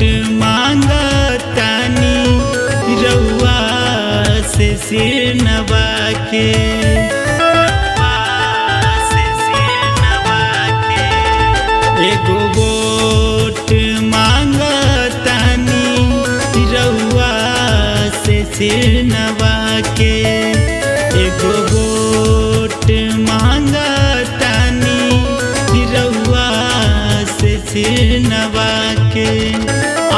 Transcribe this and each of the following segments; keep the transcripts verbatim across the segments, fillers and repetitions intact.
Vote मांगा तानी रउआ से सिर नवा के एगो वोट मांगा तानी रउआ से सिर नवा के एगो वोट मांगा तानी रउआ से सिर नवा के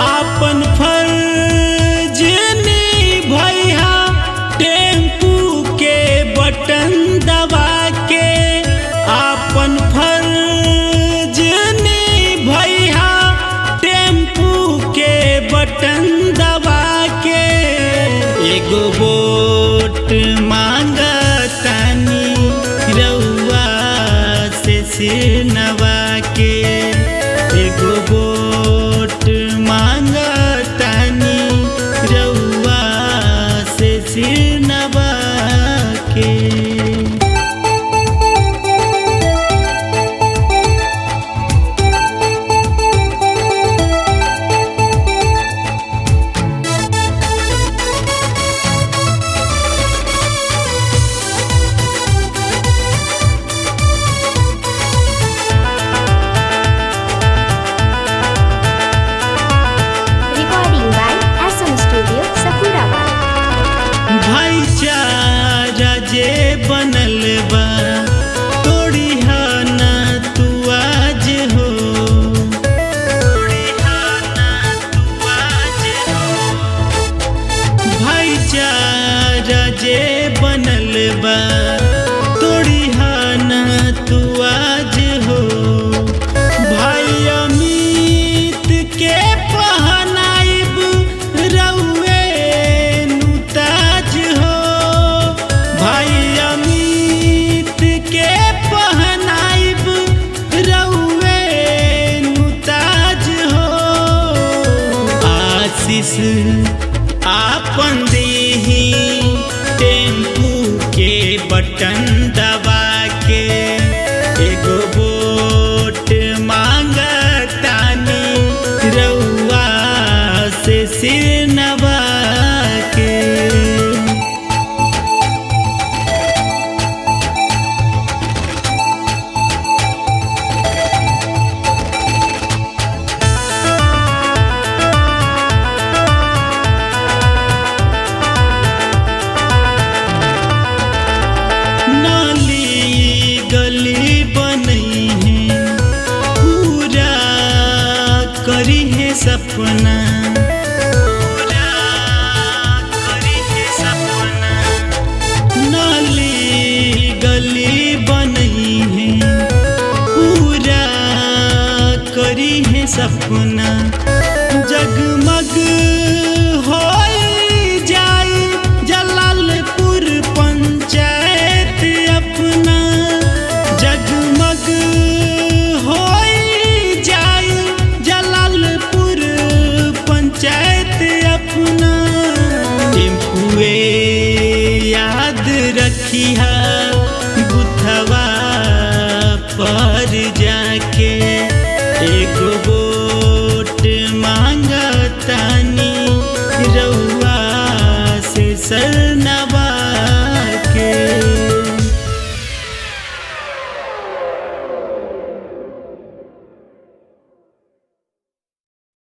आपन फर्ज निभइहा टेम्पू के बटन दबा के आपन फर्ज निभइहा टेम्पू के बटन दबा के एगो वोट मांगा तानी रउआ से सिर नवा के एगो वोट मांगा तानी रउआ से सिर नवा के। आपन देही टेम्पू के बटन दबा के एगो वोट मांगा तानी रउआ से सिर नवा के। सपना पूरा करी है सपना नाली गली बनी है पूरा करी है सपना जगमग हो जाए जलालपुर पंचायत अपना जगमग हो बुथवा पर जाके एगो वोट मांगा तानी रउआ से सरनवा।